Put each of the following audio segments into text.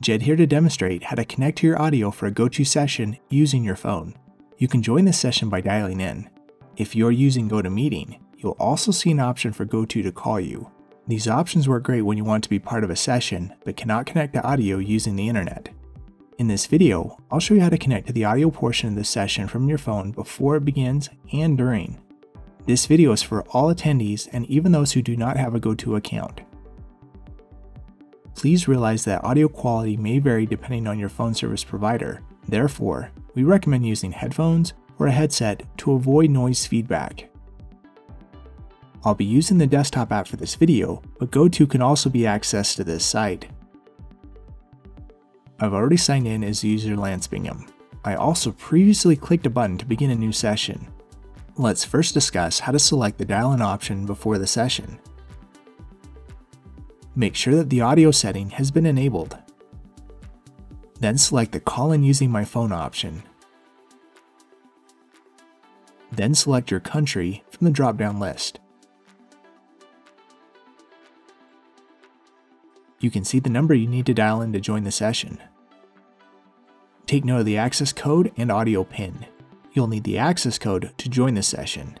Jed here to demonstrate how to connect to your audio for a GoTo session using your phone. You can join this session by dialing in. If you're using GoToMeeting, you'll also see an option for GoTo to call you. These options work great when you want to be part of a session but cannot connect to audio using the internet. In this video, I'll show you how to connect to the audio portion of this session from your phone before it begins and during. This video is for all attendees and even those who do not have a GoTo account. Please realize that audio quality may vary depending on your phone service provider. Therefore, we recommend using headphones or a headset to avoid noise feedback. I'll be using the desktop app for this video, but GoTo can also be accessed to this site. I've already signed in as user Lance Bingham. I also previously clicked a button to begin a new session. Let's first discuss how to select the dial-in option before the session. Make sure that the audio setting has been enabled. Then select the call in using my phone option. Then select your country from the drop-down list. You can see the number you need to dial in to join the session. Take note of the access code and audio PIN. You'll need the access code to join the session.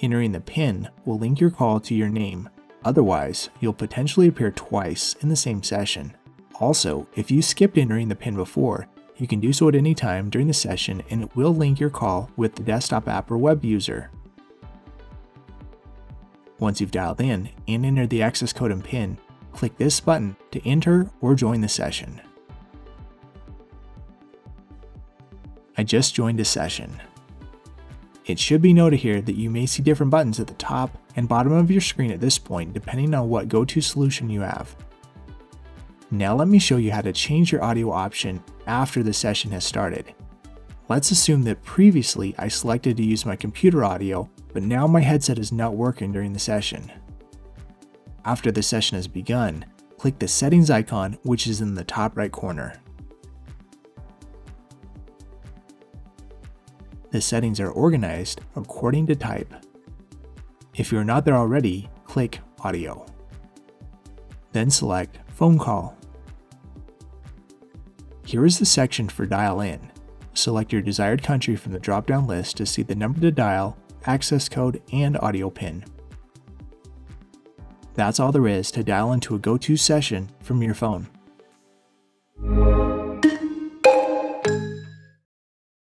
Entering the PIN will link your call to your name. Otherwise, you'll potentially appear twice in the same session. Also, if you skipped entering the PIN before, you can do so at any time during the session and it will link your call with the desktop app or web user. Once you've dialed in and entered the access code and PIN, click this button to enter or join the session. I just joined a session. It should be noted here that you may see different buttons at the top and bottom of your screen at this point depending on what GoTo solution you have. Now let me show you how to change your audio option after the session has started. Let's assume that previously I selected to use my computer audio, but now my headset is not working during the session. After the session has begun, click the settings icon, which is in the top right corner. The settings are organized according to type. If you're not there already, click Audio. Then select Phone Call. Here is the section for Dial In. Select your desired country from the drop-down list to see the number to dial, access code, and audio PIN. That's all there is to dial into a GoTo session from your phone.